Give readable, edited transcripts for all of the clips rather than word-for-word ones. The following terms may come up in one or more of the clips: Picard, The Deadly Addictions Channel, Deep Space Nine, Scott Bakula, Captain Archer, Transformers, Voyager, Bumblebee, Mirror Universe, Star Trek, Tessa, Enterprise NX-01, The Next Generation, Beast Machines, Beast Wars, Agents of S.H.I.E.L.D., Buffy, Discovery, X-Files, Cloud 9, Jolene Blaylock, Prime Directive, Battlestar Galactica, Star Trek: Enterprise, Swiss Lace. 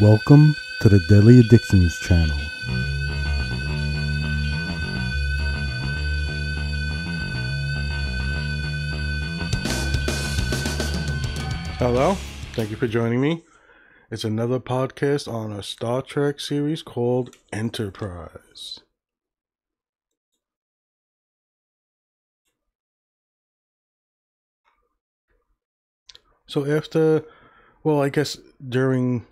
Welcome to the Deadly Addictions Channel. Hello, thank you for joining me. It's another podcast on a Star Trek series called Enterprise. So after, well, I guess during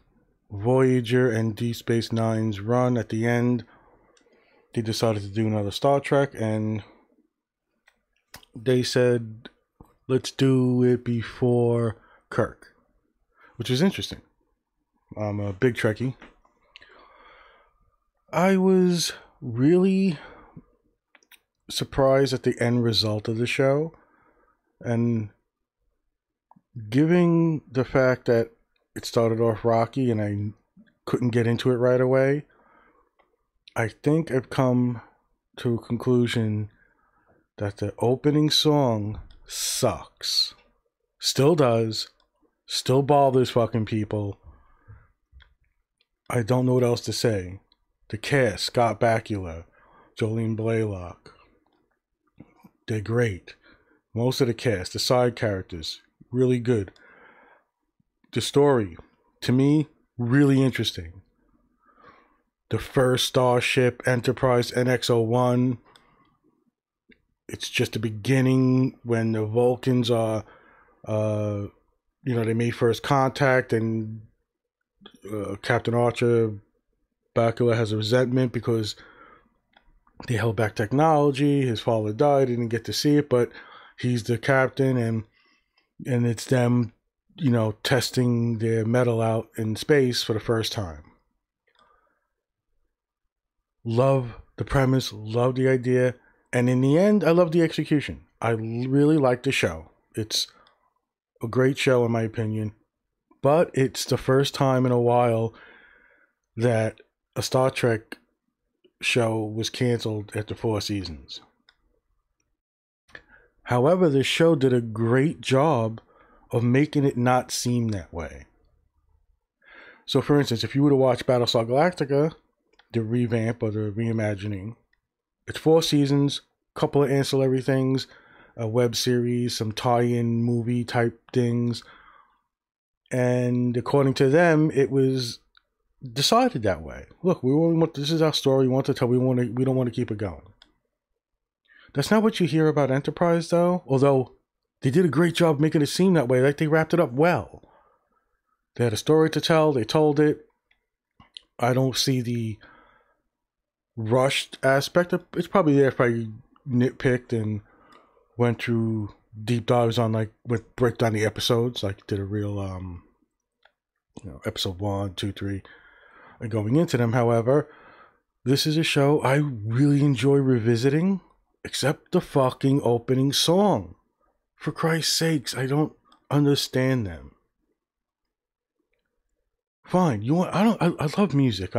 Voyager and Deep Space Nine's run at the end, they decided to do another Star Trek, and they said, let's do it before Kirk, which is interesting. I'm a big Trekkie. I was really surprised at the end result of the show, and given the fact that it started off rocky and I couldn't get into it right away, I think I've come to a conclusion that the opening song sucks. Still does. Still bothers fucking people. I don't know what else to say. The cast, Scott Bakula, Jolene Blaylock, they're great. Most of the cast, the side characters, really good. The story, to me, really interesting. The first starship, Enterprise NX-01, it's just the beginning when the Vulcans are, they made first contact, and Captain Archer, Bakula, has a resentment because they held back technology. His father died, didn't get to see it, but he's the captain, and it's them, you know, testing their metal out in space for the first time. Love the premise, love the idea, and in the end, I love the execution. I really like the show. It's a great show in my opinion, but it's the first time in a while that a Star Trek show was canceled after 4 seasons. However, the show did a great job of making it not seem that way. So for instance, if you were to watch Battlestar Galactica, the revamp or the reimagining, it's 4 seasons, a couple of ancillary things, a web series, some tie-in movie type things. And according to them, it was decided that way. Look, this is our story, we want to tell, we don't want to keep it going. That's not what you hear about Enterprise though, although they did a great job making it seem that way, like they wrapped it up well. They had a story to tell, they told it. I don't see the rushed aspect of, it's probably there if I nitpicked and went through deep dives on, like, with break down the episodes, like did a real, episode 1, 2, 3, and going into them. However, this is a show I really enjoy revisiting, except the fucking opening song. For Christ's sakes, I don't understand them. Fine, I love music.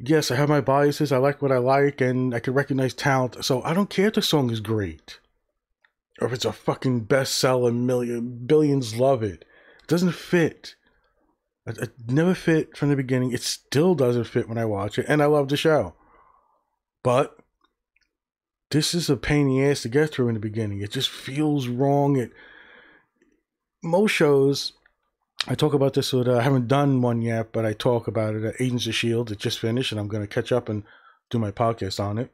Yes, I have my biases, I like what I like, and I can recognize talent, so I don't care if the song is great, or if it's a fucking bestseller, billions love it. It doesn't fit. It never fit from the beginning. It still doesn't fit when I watch it, and I love the show. But this is a pain in the ass to get through in the beginning. It just feels wrong. Most shows, I talk about this with, I haven't done one yet, but I talk about it, Agents of S.H.I.E.L.D. It just finished, and I'm going to catch up and do my podcast on it.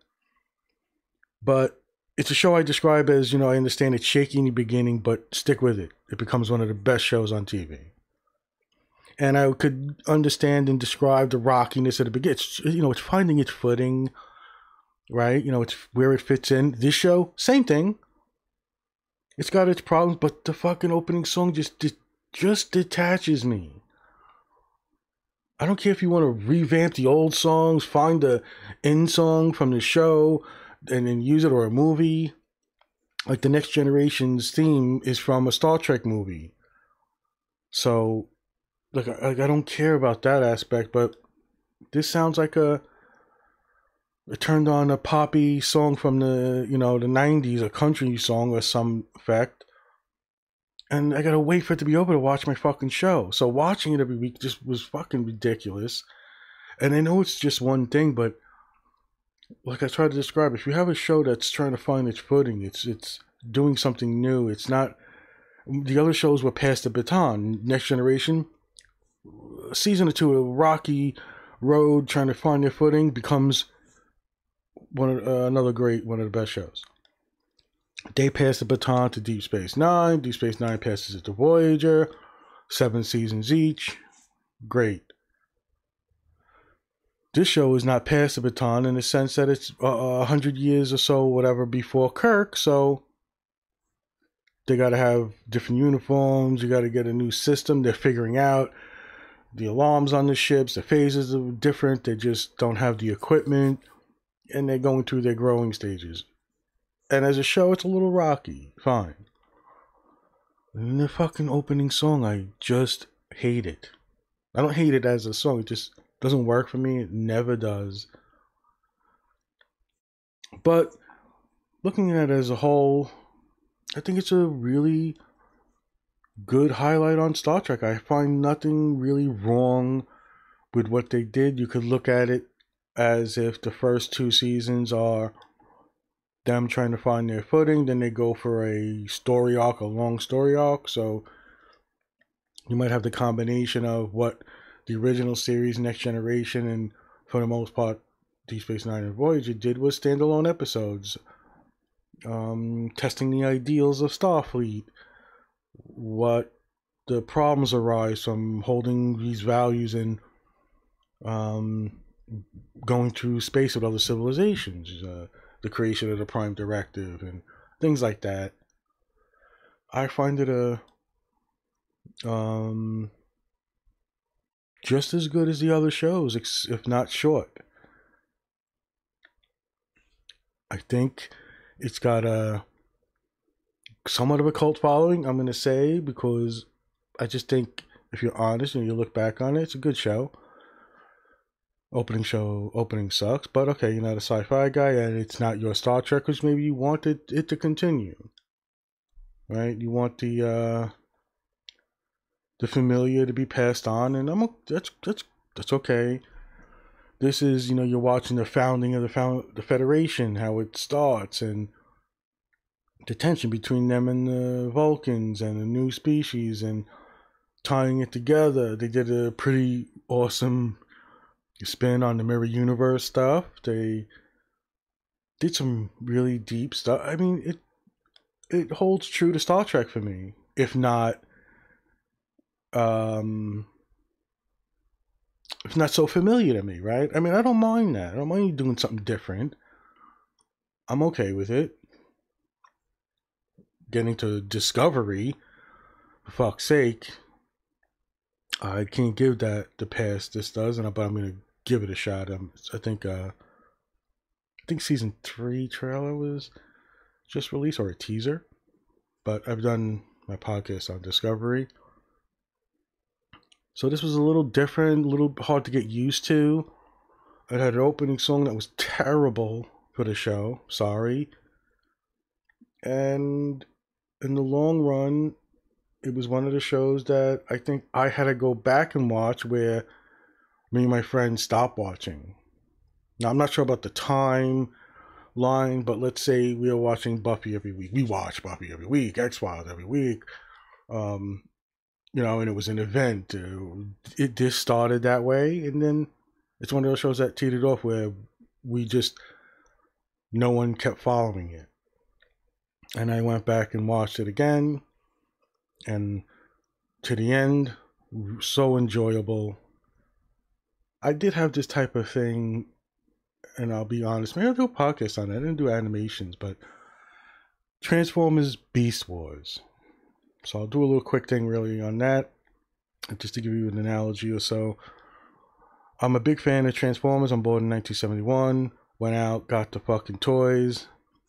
But it's a show I describe as, I understand it's shaky in the beginning, but stick with it. It becomes one of the best shows on TV. And I could understand and describe the rockiness at the beginning. It's finding its footing, right? It's where it fits in. This show, same thing. It's got its problems, but the fucking opening song just detaches me. I don't care if you want to revamp the old songs, find the end song from the show, and then use it, or a movie. Like, The Next Generation's theme is from a Star Trek movie. So, I don't care about that aspect, but this sounds like it turned on a poppy song from the 90s, a country song or some effect, and I gotta wait for it to be over to watch my fucking show. So watching it every week just was fucking ridiculous. And I know it's just one thing, but like I tried to describe, if you have a show that's trying to find its footing, it's doing something new. It's not, the other shows were past the baton. Next Generation, season or two, a rocky road trying to find their footing, becomes one of, another great, one of the best shows. They passed the baton to Deep Space Nine. Deep Space Nine passes it to Voyager. 7 seasons each. Great. This show is not past the baton in the sense that it's 100 years or so, whatever, before Kirk. So they got to have different uniforms. You got to get a new system. They're figuring out the alarms on the ships. The phases are different. They just don't have the equipment. And they're going through their growing stages. And as a show, it's a little rocky. Fine. And the fucking opening song, I just hate it. I don't hate it as a song. It just doesn't work for me. It never does. But looking at it as a whole, I think it's a really good highlight on Star Trek. I find nothing really wrong with what they did. You could look at it as if the first 2 seasons are them trying to find their footing. Then they go for a story arc, a long story arc. So you might have the combination of what the original series, Next Generation, and for the most part, Deep Space Nine and Voyager did was standalone episodes. Testing the ideals of Starfleet. What the problems arise from holding these values and going through space with other civilizations. The creation of the Prime Directive and things like that. I find it a just as good as the other shows, if not short. I think it's got a somewhat of a cult following, I'm gonna say, because I just think if you're honest and you look back on it, it's a good show. Opening sucks, but okay, you're not a sci-fi guy and it's not your Star Trek, because maybe you wanted it to continue, right? You want the familiar to be passed on, and that's okay. This is, you know, you're watching the founding of the Federation, how it starts, and the tension between them and the Vulcans and a new species, and tying it together. They did a pretty awesome spin on the Mirror Universe stuff. They did some really deep stuff. I mean, it holds true to Star Trek for me, if not so familiar to me, right? I mean, I don't mind that. I don't mind you doing something different. I'm okay with it. Getting to Discovery, for fuck's sake, I can't give that the pass this does, but I'm gonna give it a shot. I think season 3 trailer was just released, or a teaser. But I've done my podcast on Discovery, so this was a little different, a little hard to get used to. It had an opening song that was terrible for the show. Sorry. And in the long run, it was one of the shows that I think I had to go back and watch, where me and my friend stopped watching. Now, I'm not sure about the timeline, but let's say we are watching Buffy every week. We watch Buffy every week, X-Files every week. You know, and it was an event. It just started that way. And then it's one of those shows that teetered off where we just, no one kept following it. And I went back and watched it again. And to the end, so enjoyable. I did have this type of thing, and I'll be honest, maybe I'll do a podcast on it. I didn't do animations, but Transformers Beast Wars. So I'll do a little quick thing really on that, just to give you an analogy or so. I'm a big fan of Transformers. I'm born in 1971. Went out, got the fucking toys,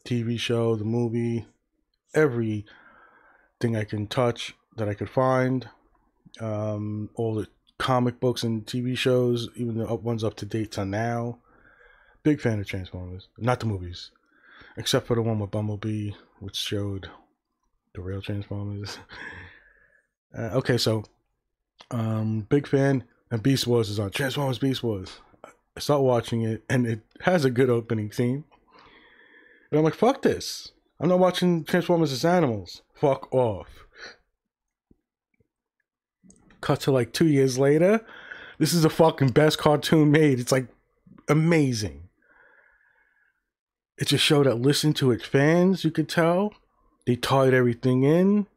TV show, the movie, every thing I can touch that I could find, all the comic books and TV shows, even the ones up to date till now. Big fan of Transformers, not the movies, except for the one with Bumblebee, which showed the real Transformers. Okay, so big fan, and Beast Wars is on. Transformers Beast Wars. I start watching it, and it has a good opening scene. And I'm like, fuck this. I'm not watching Transformers as animals. Fuck off. Cut to like 2 years later. This is the fucking best cartoon made. It's like amazing. It's a show that listened to its fans, you could tell. They tied everything in.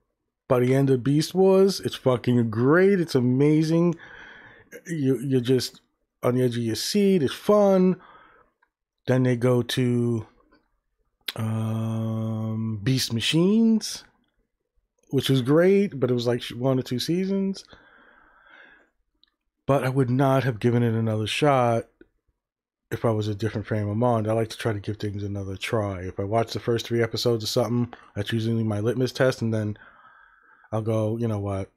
By the end of Beast Wars, it's fucking great. It's amazing. You're just on the edge of your seat. It's fun. Then they go to Beast Machines, which was great, but it was like 1 or 2 seasons. But I would not have given it another shot if I was a different frame of mind. I like to try to give things another try. If I watch the first 3 episodes of something, that's usually my litmus test, and then I'll go, you know what,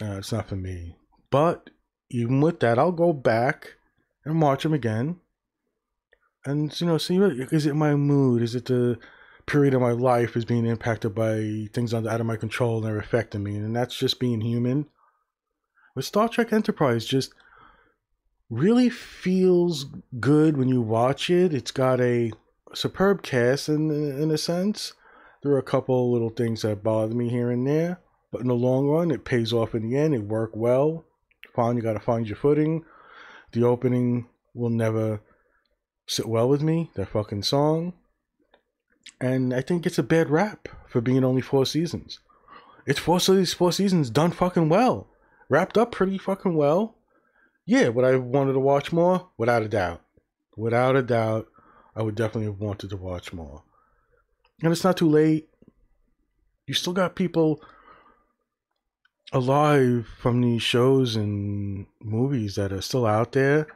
it's not for me. But even with that, I'll go back and watch them again. And, you know, see, is it my mood? Is it the period of my life is being impacted by things out of my control and are affecting me? And that's just being human. But Star Trek Enterprise just really feels good when you watch it. It's got a superb cast in a sense. There are a couple little things that bother me here and there. But in the long run, it pays off in the end. It worked well. Fine, you got to find your footing. The opening will never sit well with me, that fucking song. And I think it's a bad rap for being only 4 seasons. It's 4 seasons done fucking well. Wrapped up pretty fucking well. Yeah, would I have wanted to watch more? Without a doubt. Without a doubt, I would definitely have wanted to watch more. And it's not too late. You still got people alive from these shows and movies that are still out there.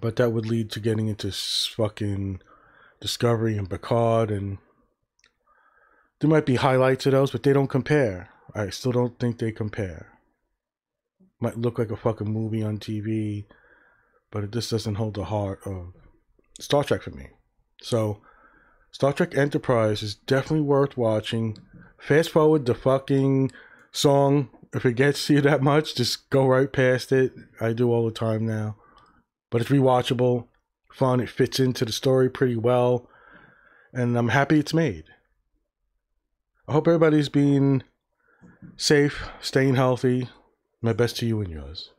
But that would lead to getting into fucking Discovery and Picard, and there might be highlights of those, but they don't compare. I still don't think they compare. Might look like a fucking movie on TV, but it just doesn't hold the heart of Star Trek for me. So, Star Trek Enterprise is definitely worth watching. Fast forward the fucking song. If it gets to you that much, just go right past it. I do all the time now. But it's rewatchable, fun, it fits into the story pretty well, and I'm happy it's made. I hope everybody's being safe, staying healthy. My best to you and yours.